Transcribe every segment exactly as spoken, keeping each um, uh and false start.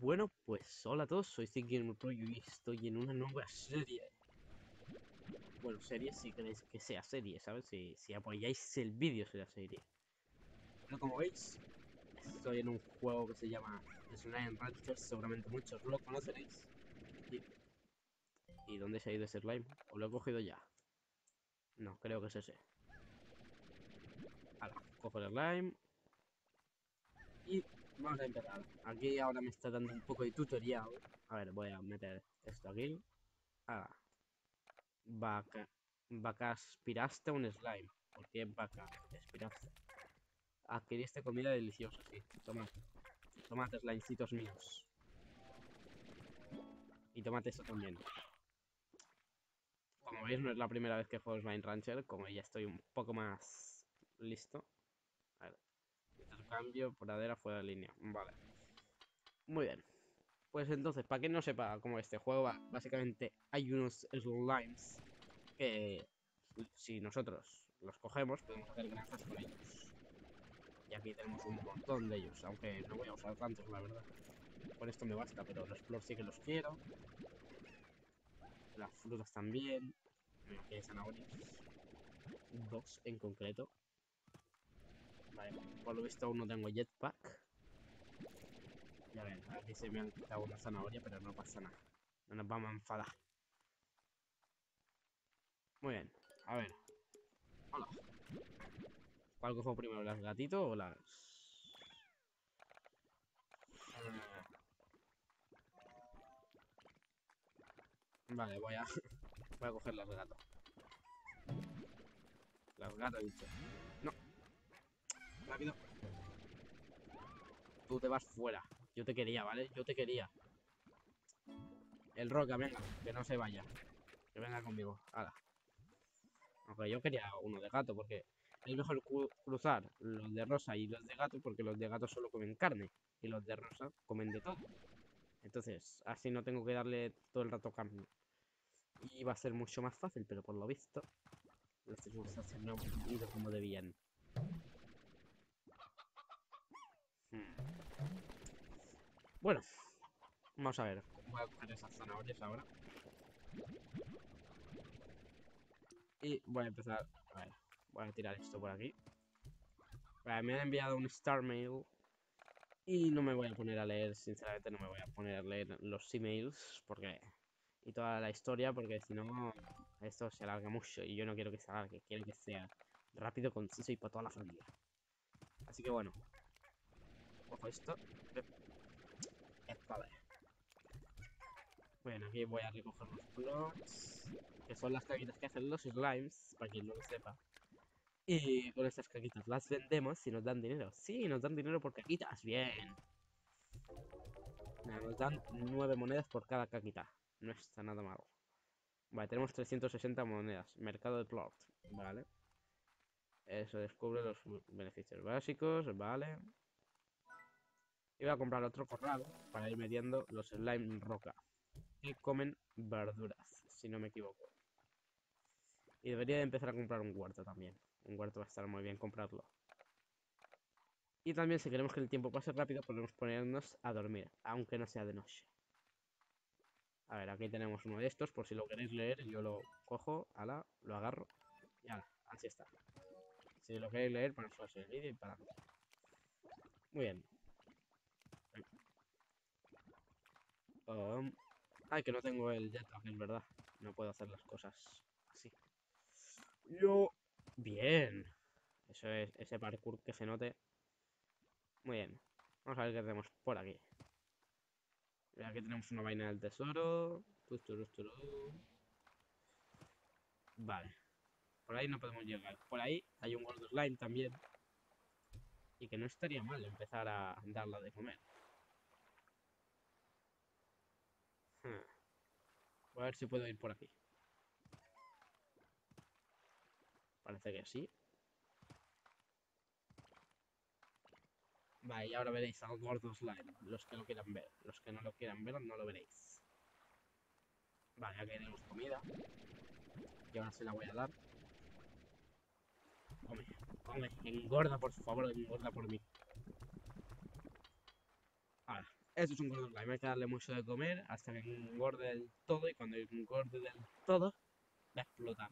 Bueno, pues hola a todos, soy ZicGamer Pro y estoy en una nueva serie. Bueno, serie si queréis que sea serie, ¿sabes? Si, si apoyáis el vídeo será serie. Pero como veis, estoy en un juego que se llama Slime Rancher, seguramente muchos lo conoceréis. ¿Y, ¿Y dónde se ha ido ese slime? ¿O lo he cogido ya? No, creo que es ese. Ahora, cojo el slime. Y vamos a empezar. Aquí ahora me está dando un poco de tutorial. A ver, voy a meter esto aquí. Ah. Vaca. Vaca aspiraste un slime. ¿Por qué vaca aspiraste? Adquiriste comida deliciosa, sí. Tomad. Tomad slimecitos míos. Y tomad esto también. Como veis, no es la primera vez que juego Slime Rancher. Como ya estoy un poco más listo. A ver. Cambio, pradera, fuera de línea. Vale. Muy bien. Pues entonces, para que no sepa cómo este juego va, básicamente hay unos slimes que si nosotros los cogemos podemos hacer granjas con ellos. Y aquí tenemos un montón de ellos, aunque no voy a usar tantos, la verdad. Por esto me basta, pero los flores sí que los quiero. Las frutas también. Bueno, aquí hay zanahorias. Dos en concreto. Vale, por lo visto aún no tengo jetpack. Ya ven, aquí se me han quitado una zanahoria, pero no pasa nada. No nos vamos a enfadar. Muy bien, a ver. Hola. ¿Cuál cojo primero, las gatitos o las...? Vale, voy a... voy a coger las gatos. Las gatas, dicho. No. Rápido. Tú te vas fuera. Yo te quería, ¿vale? Yo te quería. El Roca, venga. Que no se vaya. Que venga conmigo. Hala. Aunque yo quería uno de gato porque es mejor cruzar los de rosa y los de gato porque los de gato solo comen carne y los de rosa comen de todo. Entonces, así no tengo que darle todo el rato carne. Y va a ser mucho más fácil, pero por lo visto las circunstancias no han ido como debían. Bueno, vamos a ver. Voy a coger esas zanahorias ahora. Y voy a empezar. A ver, voy a tirar esto por aquí. Vale, me han enviado un Star Mail. Y no me voy a poner a leer, sinceramente, no me voy a poner a leer los emails. Porque. Y toda la historia, porque si no, esto se alarga mucho. Y yo no quiero que se alargue, quiero que sea rápido, conciso y para toda la familia. Así que bueno. Cojo esto. Vale. Bueno, aquí voy a recoger los plots, que son las caquitas que hacen los slimes, para quien no lo sepa. Y con estas caquitas las vendemos y nos dan dinero. Sí, nos dan dinero por caquitas, bien. Nada, nos dan nueve monedas por cada caquita. No está nada mal. Vale, tenemos trescientas sesenta monedas. Mercado de plot, vale. Eso descubre los beneficios básicos, vale. Y voy a comprar otro corral para ir metiendo los slime roca. Que comen verduras, si no me equivoco. Y debería de empezar a comprar un huerto también. Un huerto va a estar muy bien comprarlo. Y también si queremos que el tiempo pase rápido podemos ponernos a dormir, aunque no sea de noche. A ver, aquí tenemos uno de estos, por si lo queréis leer. Yo lo cojo, ala, lo agarro. Y ala, así está. Si lo queréis leer, ponéis el vídeo y para adelante. Muy bien. Um, ay, que no tengo el jetpack, es verdad. No puedo hacer las cosas así. Yo... Bien. Eso es, ese parkour que se note. Muy bien. Vamos a ver qué tenemos por aquí. Aquí tenemos una vaina del tesoro. Vale. Por ahí no podemos llegar. Por ahí hay un gordo slime también. Y que no estaría mal empezar a darla de comer. Voy a ver si puedo ir por aquí. Parece que sí. Vale, y ahora veréis al gordo slime. Los que lo quieran ver. Los que no lo quieran ver no lo veréis. Vale, aquí tenemos comida. Y ahora se la voy a dar. Come, come, engorda por favor, engorda por mí. Ahora, Esto es un gordo slime, hay que darle mucho de comer hasta que engorde del todo, y cuando engorde del todo va a explotar.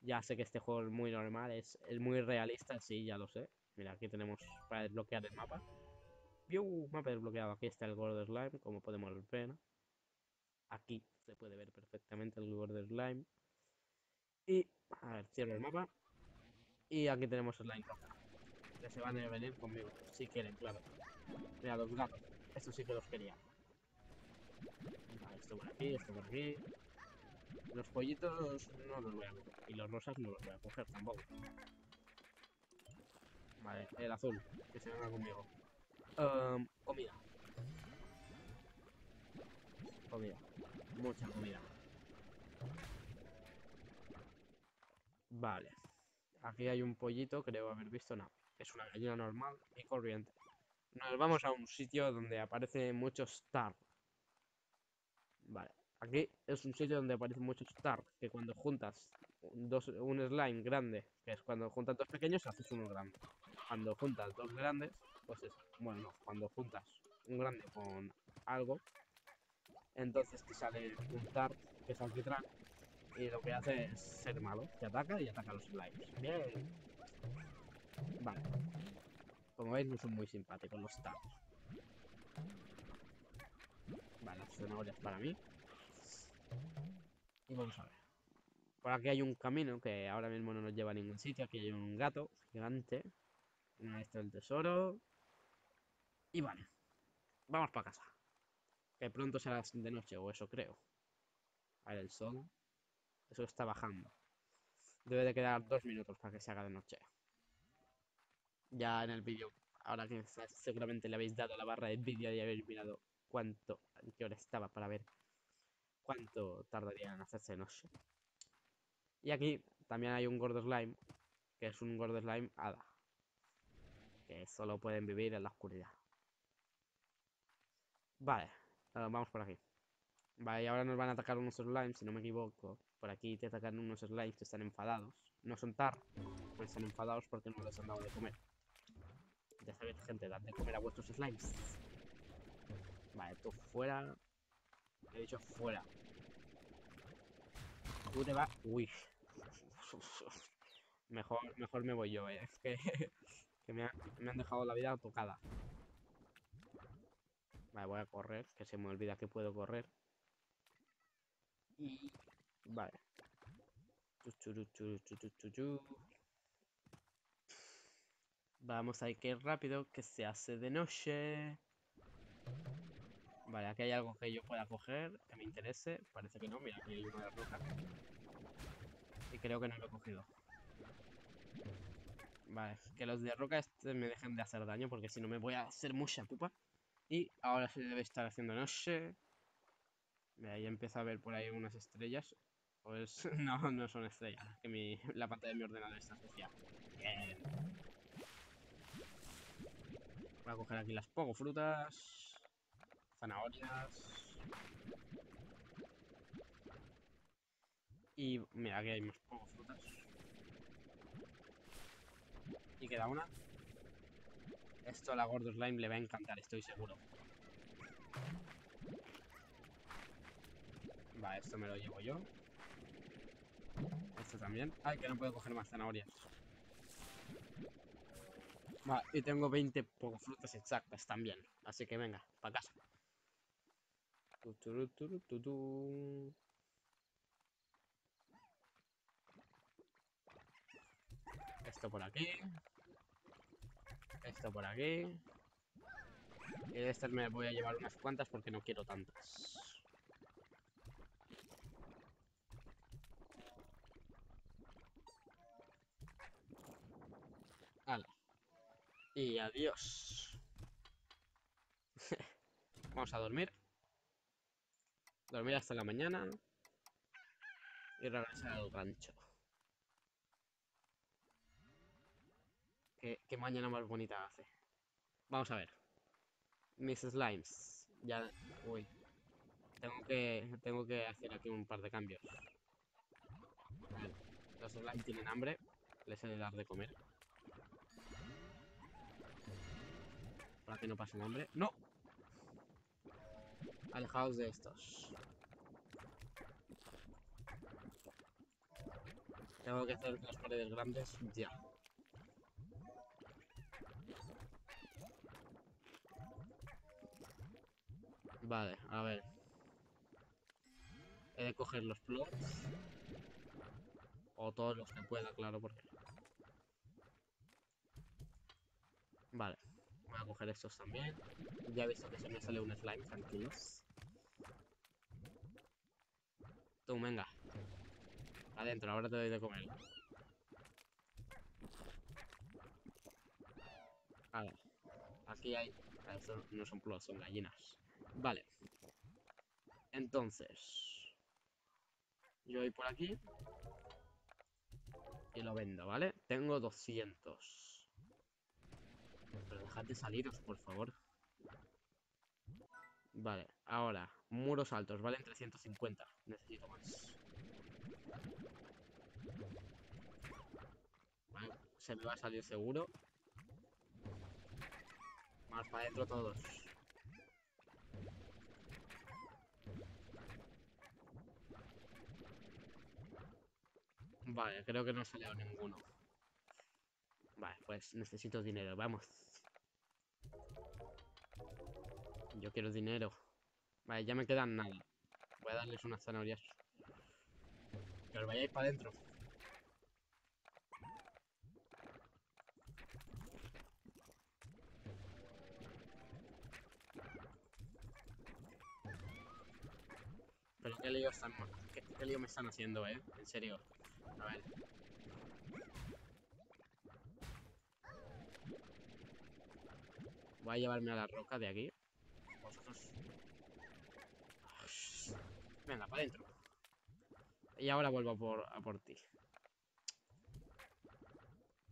Ya sé que este juego es muy normal, es, es muy realista, sí, ya lo sé. Mira, aquí tenemos para desbloquear el mapa. ¡Piu! Mapa desbloqueado, aquí está el gordo slime, como podemos ver. Aquí se puede ver perfectamente el gordo slime. Y, a ver, cierro el mapa. Y aquí tenemos el slime rojo, que se van a venir conmigo, si quieren, claro. Mira, los gatos, estos sí que los quería. Vale, esto por aquí, esto por aquí. Los pollitos no los voy a coger, y los rosas no los voy a coger tampoco. Vale, el azul, que se venga conmigo. Um, comida. Comida, mucha comida. Vale, aquí hay un pollito, creo haber visto, no, es una gallina normal y corriente. Nos vamos a un sitio donde aparecen muchos tar. Vale, aquí es un sitio donde aparecen muchos tar, que cuando juntas dos, un slime grande, que es cuando juntas dos pequeños, haces uno grande. Cuando juntas dos grandes, pues es, bueno, no, cuando juntas un grande con algo, entonces te sale un tar, que es alquitrán, y lo que hace es ser malo, te ataca y ataca a los slimes. Bien. Vale. Como veis, no son muy simpáticos los tacos. Vale, las zanahorias para mí. Y vamos a ver. Por aquí hay un camino que ahora mismo no nos lleva a ningún sitio. Aquí hay un gato gigante. Una de estas del tesoro. Y vale. Vamos para casa. Que pronto será de noche, o eso creo. A ver, el sol. Eso está bajando. Debe de quedar dos minutos para que se haga de noche. Ya en el vídeo, ahora que seguramente le habéis dado a la barra de vídeo y habéis mirado cuánto, en qué hora estaba para ver cuánto tardaría en hacerse noche. Y aquí también hay un gordo slime, que es un gordo slime hada, que solo pueden vivir en la oscuridad. Vale, vamos por aquí. Vale, y ahora nos van a atacar unos slimes, si no me equivoco. Por aquí te atacan unos slimes que están enfadados. No son tar, pero están enfadados porque no les han dado de comer. Ya sabéis, gente, dad de comer a vuestros slimes. Vale, tú fuera. He dicho fuera. Tú te vas. Uy. Mejor, mejor me voy yo, eh. Es que, que me, ha, me han dejado la vida tocada. Vale, voy a correr, que se me olvida que puedo correr. Y... vale. Vamos a ir que rápido, que se hace de noche. Vale, aquí hay algo que yo pueda coger, que me interese. Parece que no, mira, aquí hay una de roja. Y creo que no lo he cogido. Vale, que los de roca este me dejen de hacer daño, porque si no me voy a hacer mucha pupa. Y ahora se debe estar haciendo noche. Mira, ya empieza a ver por ahí unas estrellas. Pues no, no son estrellas. Que mi, la pantalla de mi ordenador está especial. Bien. Voy a coger aquí las poco frutas. Zanahorias. Y mira, aquí hay más poco frutas. Y queda una. Esto a la gordo slime le va a encantar, estoy seguro. Vale, esto me lo llevo yo. Esto también. Ay, que no puedo coger más zanahorias. Vale, y tengo veinte poco frutas exactas también. Así que venga, para casa. Esto por aquí. Esto por aquí. Y de estas me voy a llevar unas cuantas porque no quiero tantas. Y adiós. Vamos a dormir. Dormir hasta la mañana. Y regresar al rancho. ¿Qué, qué mañana más bonita hace? Vamos a ver. Mis slimes. Ya... uy. Tengo que, tengo que hacer aquí un par de cambios. Vale. Los slimes tienen hambre. Les he de dar de comer. Para que no pasen hambre. ¡No! Alejados de estos. Tengo que hacer las paredes grandes ya. Vale, a ver. He de coger los plots. O todos los que pueda, claro, porque... Vale, voy a coger estos también. Ya he visto que se me sale un slime, tranquilos. Tú, venga. Adentro, ahora te doy de comer. A ver, aquí hay... Estos no son plots, son gallinas. Vale. Entonces... Yo voy por aquí. Y lo vendo, ¿vale? Tengo doscientos. Pero dejad de saliros, por favor. Vale, ahora. Muros altos, valen trescientos cincuenta. Necesito más. Vale, se me va a salir seguro. Más para adentro todos. Vale, creo que no ha salido ninguno. Vale, pues necesito dinero, vamos. Yo quiero dinero. Vale, ya me quedan nada. Voy a darles unas zanahorias. Que os vayáis para adentro. Pero qué lío, están, qué, qué lío me están haciendo, eh. En serio. A ver. Voy a llevarme a la roca de aquí. Vosotros. Venga, para adentro. Y ahora vuelvo a por, a por ti.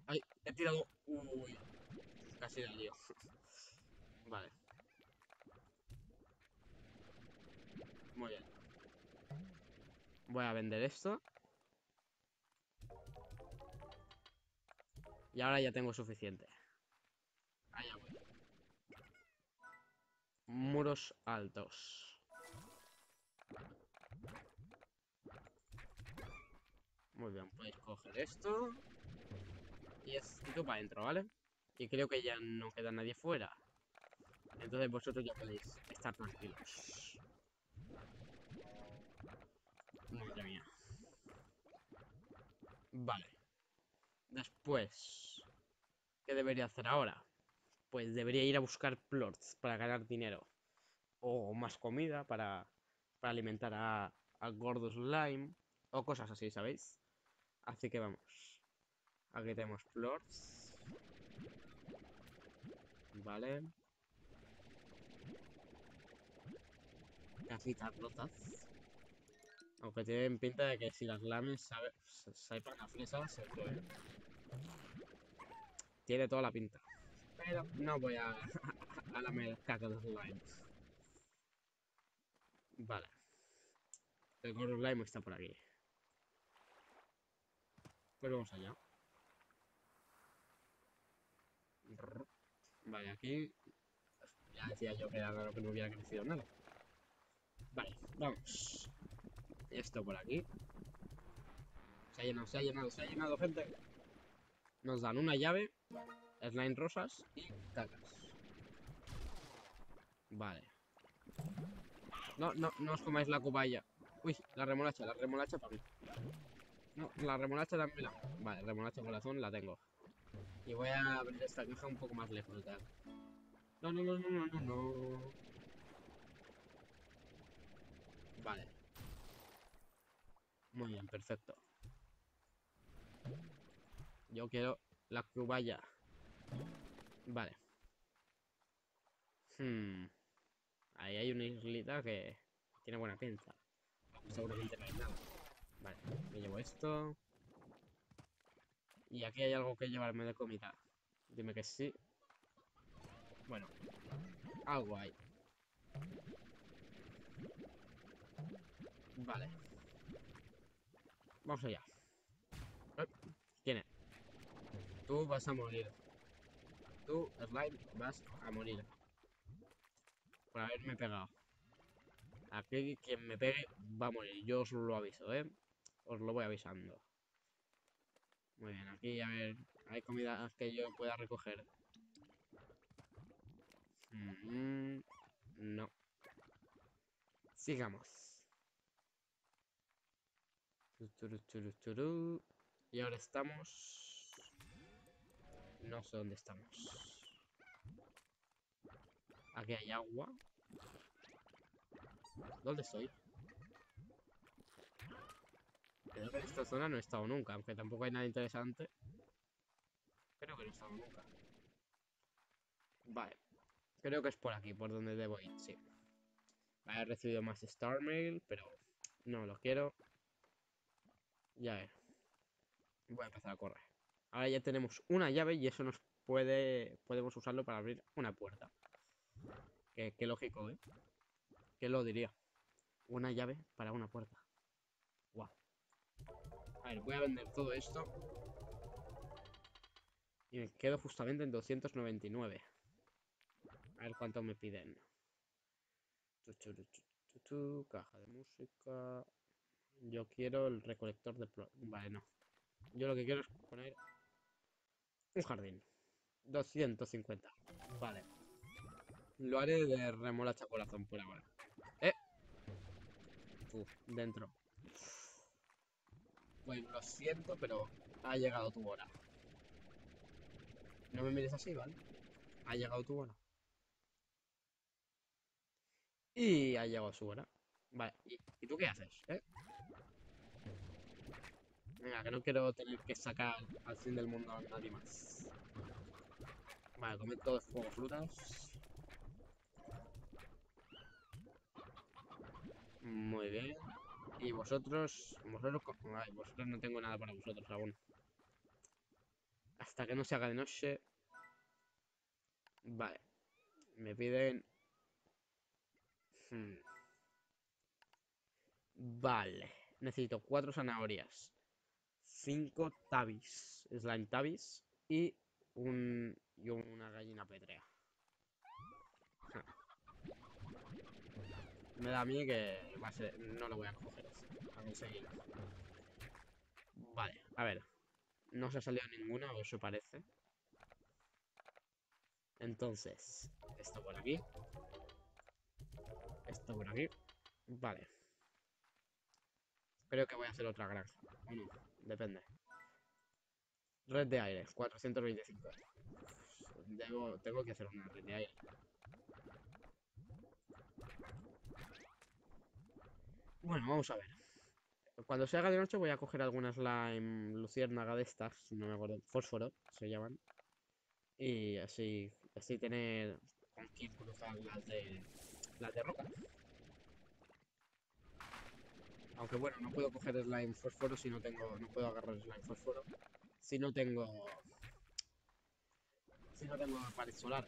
Ay, he tirado. Uy. Casi del lío. Vale. Muy bien. Voy a vender esto. Y ahora ya tengo suficiente. Allá voy. Muros altos. Muy bien, podéis coger esto. Y esto para adentro, ¿vale? Y creo que ya no queda nadie fuera. Entonces vosotros ya podéis estar tranquilos. Madre mía. Vale. Después, ¿qué debería hacer ahora? Pues debería ir a buscar plots para ganar dinero. O más comida para, para alimentar a, a Gordo Slime. O cosas así, ¿sabéis? Así que vamos. Aquí tenemos plots. Vale. Cajitas rotas. Aunque tienen pinta de que si las lames saipan a fresas, se puede. Tiene toda la pinta. Pero no voy a, a lamer caca de los slimes. Vale. El gorro slime está por aquí. Pues vamos allá. Vale, aquí... Ya decía yo que era raro que no hubiera crecido nada. Vale, vamos. Esto por aquí. Se ha llenado, se ha llenado, se ha llenado, gente. Nos dan una llave, slime rosas y cacas. Vale. No, no, no os comáis la cubaya. Uy, la remolacha, la remolacha para mí. No, la remolacha también la... Vale, remolacha corazón la tengo. Y voy a abrir esta caja un poco más lejos de acá. No, no, no, no, no, no. Vale. Muy bien, perfecto. Yo quiero la cubaya. Vale. Hmm. Ahí hay una islita que tiene buena pinta. Seguramente no hay nada. Vale, me llevo esto. Y aquí hay algo que llevarme de comida. Dime que sí. Bueno, algo hay. Vale. Vamos allá. ¿Quién es? Tú vas a morir. Tú, slime, vas a morir. Por haberme pegado. Aquí quien me pegue va a morir. Yo os lo aviso, ¿eh? Os lo voy avisando. Muy bien, aquí a ver. Hay comidas que yo pueda recoger. Mm-hmm. No. Sigamos. Y ahora estamos... No sé dónde estamos. Aquí hay agua. ¿Dónde estoy? Creo que en esta zona no he estado nunca, aunque tampoco hay nada interesante. Creo que no he estado nunca. Vale. Creo que es por aquí, por donde debo ir, sí. Vale, he recibido más Star Mail, pero no lo quiero. Ya ver. Voy a empezar a correr. Ahora ya tenemos una llave y eso nos puede... Podemos usarlo para abrir una puerta. Qué, qué lógico, ¿eh? ¿Qué lo diría? Una llave para una puerta. Guau. A ver, voy a vender todo esto. Y me quedo justamente en doscientos noventa y nueve. A ver cuánto me piden. Caja de música. Yo quiero el recolector de... Vale, no. Yo lo que quiero es poner un jardín. doscientos cincuenta. Vale. Lo haré de remolacha corazón por ahora. Eh. Uf, dentro. Pues lo siento, pero ha llegado tu hora. No me mires así, ¿vale? Ha llegado tu hora. Y ha llegado su hora. Vale, ¿y, ¿y tú qué haces? ¿Eh? Venga, que no quiero tener que sacar al fin del mundo a nadie más. Vale, comer todo el fuego, frutas. Muy bien. Y vosotros... Vosotros... Ay, vosotros no tengo nada para vosotros aún. Hasta que no se haga de noche. Vale. Me piden... Hmm. Vale. Necesito cuatro zanahorias. Cinco tabis. Slime tabis. Y un... Y una gallina pétrea. Ja. Me da a mí que va a ser... No lo voy a coger. A conseguir. Vale, a ver. No se ha salido ninguna, o eso parece. Entonces, esto por aquí. Esto por aquí. Vale. Creo que voy a hacer otra granja. O no, depende. Red de aire, cuatrocientos veinticinco. Debo, tengo que hacer una red de aire. Bueno, vamos a ver. Cuando se haga de noche voy a coger algunas slime luciérnaga de estas, no me acuerdo, fósforo se llaman. Y así, así tener con quién cruzar las de, las de roca. Aunque bueno, no puedo coger slime fósforo si no tengo, no puedo agarrar slime fósforo si no tengo, si no tengo pared solar,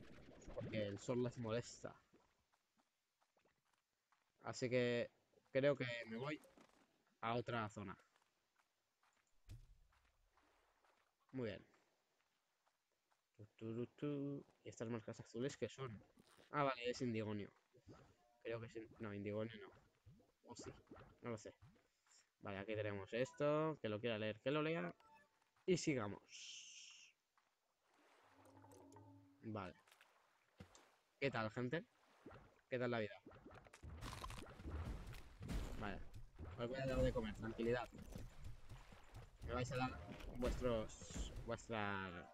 porque el sol las molesta. Así que creo que me voy a otra zona. Muy bien. Y estas marcas azules que son... Ah, vale, es indigonio. Creo que es... No, indigonio no. O sí, no lo sé. Vale, aquí tenemos esto. Que lo quiera leer, que lo lea. Y sigamos. Vale. ¿Qué tal, gente? ¿Qué tal la vida? Vale, os voy a dar de comer, tranquilidad. Me vais a dar vuestros, vuestra,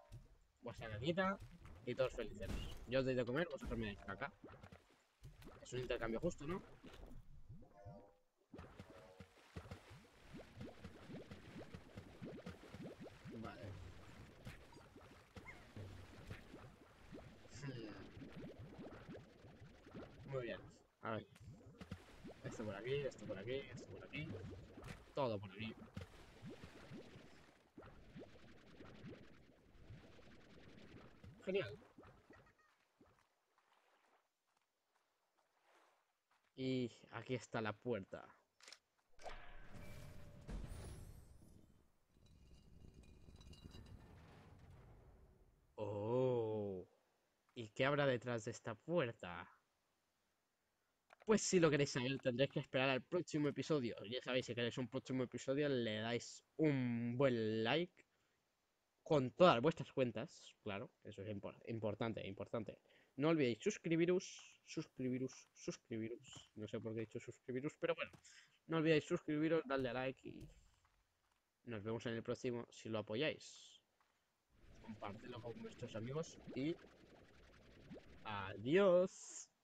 vuestra galleta y todos felices. Yo os doy de comer, vosotros me dais caca. Es un intercambio justo, ¿no? Vale. Muy bien, a ver. Esto por aquí, esto por aquí, esto por aquí. Todo por aquí. Genial. Y aquí está la puerta. Oh. ¿Y qué habrá detrás de esta puerta? Pues si lo queréis saber, tendréis que esperar al próximo episodio. Ya sabéis, si queréis un próximo episodio, le dais un buen like con todas vuestras cuentas. Claro, eso es impor importante, importante. No olvidéis suscribiros, suscribiros, suscribiros. No sé por qué he dicho suscribiros, pero bueno. No olvidéis suscribiros, darle a like y nos vemos en el próximo si lo apoyáis. Compártelo con vuestros amigos y adiós.